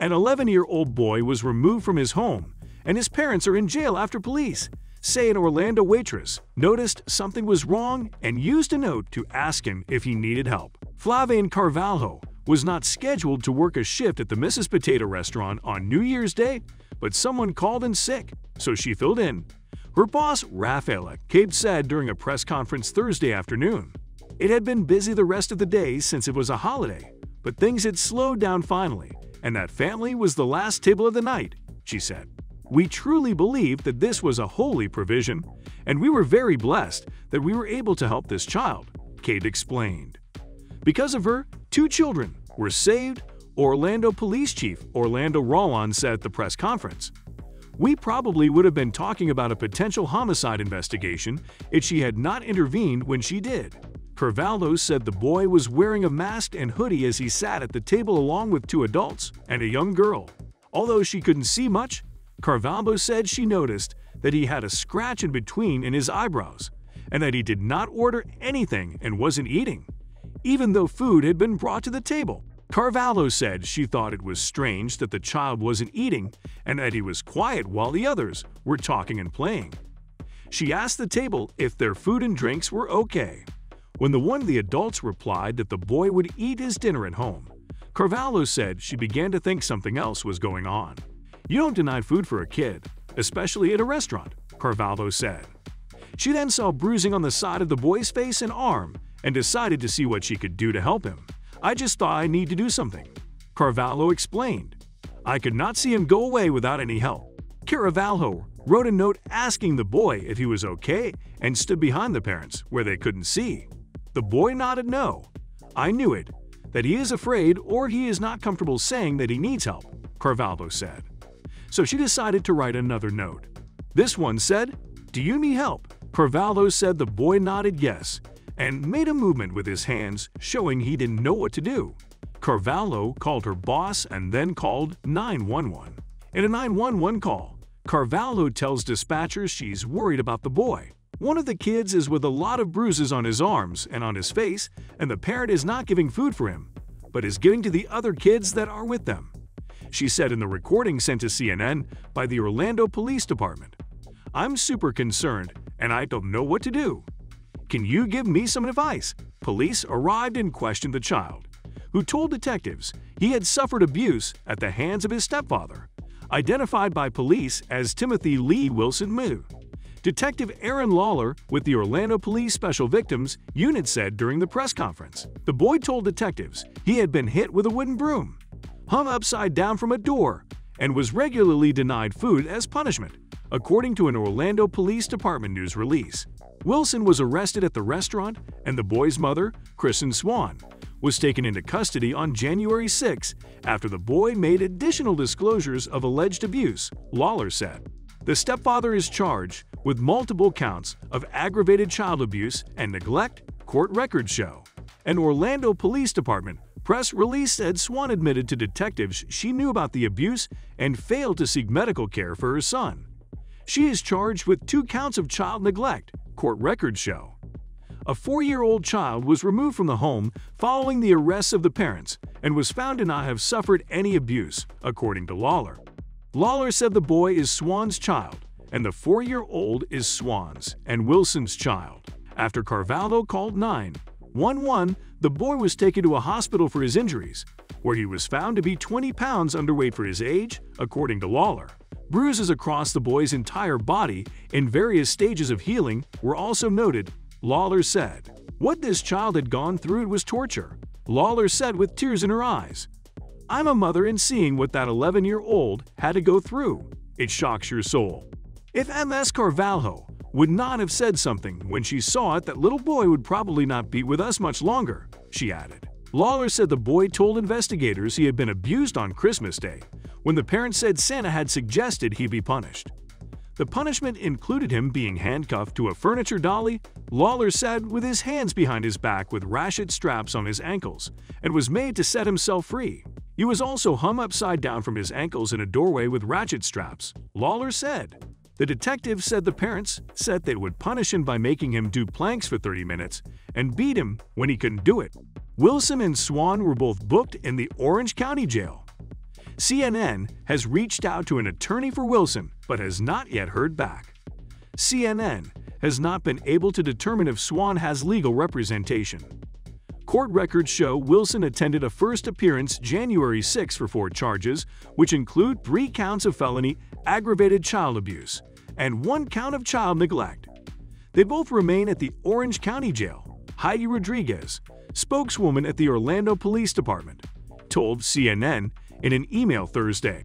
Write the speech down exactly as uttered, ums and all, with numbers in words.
An eleven-year-old boy was removed from his home, and his parents are in jail after police say an Orlando waitress noticed something was wrong and used a note to ask him if he needed help. Flaviane Carvalho was not scheduled to work a shift at the Missus Potato restaurant on New Year's Day, but someone called in sick, so she filled in. Her boss, Rafaela Cabede, said during a press conference Thursday afternoon. It had been busy the rest of the day since it was a holiday, but things had slowed down finally, and that family was the last table of the night, she said. We truly believe that this was a holy provision, and we were very blessed that we were able to help this child, Cabede explained. Because of her, two children were saved, Orlando Police Chief Orlando Rolón said at the press conference. We probably would have been talking about a potential homicide investigation if she had not intervened when she did. Carvalho said the boy was wearing a mask and hoodie as he sat at the table along with two adults and a young girl. Although she couldn't see much, Carvalho said she noticed that he had a scratch in between in his eyebrows and that he did not order anything and wasn't eating, even though food had been brought to the table. Carvalho said she thought it was strange that the child wasn't eating and that he was quiet while the others were talking and playing. She asked the table if their food and drinks were okay. When the one of the adults replied that the boy would eat his dinner at home, Carvalho said she began to think something else was going on. You don't deny food for a kid, especially at a restaurant, Carvalho said. She then saw bruising on the side of the boy's face and arm and decided to see what she could do to help him. I just thought I need to do something, Carvalho explained. I could not see him go away without any help. Carvalho wrote a note asking the boy if he was okay and stood behind the parents where they couldn't see. The boy nodded no. I knew it, that he is afraid or he is not comfortable saying that he needs help, Carvalho said. So she decided to write another note. This one said, do you need help? Carvalho said the boy nodded yes and made a movement with his hands showing he didn't know what to do. Carvalho called her boss and then called nine one one. In a nine one one call, Carvalho tells dispatchers she's worried about the boy. One of the kids is with a lot of bruises on his arms and on his face, and the parent is not giving food for him, but is giving to the other kids that are with them, she said in the recording sent to C N N by the Orlando Police Department. I'm super concerned and I don't know what to do. Can you give me some advice? Police arrived and questioned the child, who told detectives he had suffered abuse at the hands of his stepfather, identified by police as Timothy Lee Wilson Moo. Detective Aaron Lawler with the Orlando Police Special Victims Unit said during the press conference. The boy told detectives he had been hit with a wooden broom, hung upside down from a door, and was regularly denied food as punishment, according to an Orlando Police Department news release. Wilson was arrested at the restaurant, and the boy's mother, Kristen Swan, was taken into custody on January sixth after the boy made additional disclosures of alleged abuse, Lawler said. The stepfather is charged with multiple counts of aggravated child abuse and neglect, court records show. An Orlando Police Department press release said Swan admitted to detectives she knew about the abuse and failed to seek medical care for her son. She is charged with two counts of child neglect, court records show. A four-year-old child was removed from the home following the arrests of the parents and was found to not have suffered any abuse, according to Lawler. Lawler said the boy is Swan's child, and the four-year-old is Swan's and Wilson's child. After Carvalho called nine one one, the boy was taken to a hospital for his injuries, where he was found to be twenty pounds underweight for his age, according to Lawler. Bruises across the boy's entire body in various stages of healing were also noted, Lawler said. What this child had gone through was torture, Lawler said with tears in her eyes. I'm a mother and seeing what that eleven-year-old had to go through, it shocks your soul. If Missus Carvalho would not have said something when she saw it, that little boy would probably not be with us much longer, she added. Lawler said the boy told investigators he had been abused on Christmas Day, when the parents said Santa had suggested he be punished. The punishment included him being handcuffed to a furniture dolly, Lawler said, with his hands behind his back with ratchet straps on his ankles, and was made to set himself free. He was also hung upside down from his ankles in a doorway with ratchet straps, Lawler said. The detective said the parents said they would punish him by making him do planks for thirty minutes and beat him when he couldn't do it. Wilson and Swan were both booked in the Orange County Jail. C N N has reached out to an attorney for Wilson but has not yet heard back. C N N has not been able to determine if Swan has legal representation. Court records show Wilson attended a first appearance January sixth for four charges, which include three counts of felony aggravated child abuse and one count of child neglect. They both remain at the Orange County Jail. Heidi Rodriguez, spokeswoman at the Orlando Police Department, told C N N in an email Thursday.